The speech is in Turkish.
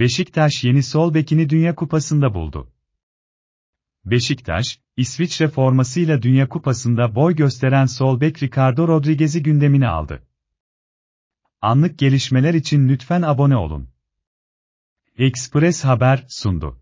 Beşiktaş yeni sol bekini Dünya Kupası'nda buldu. Beşiktaş, İsviçre formasıyla Dünya Kupası'nda boy gösteren sol bek Ricardo Rodriguez'i gündemine aldı. Anlık gelişmeler için lütfen abone olun. Ekspres Haber sundu.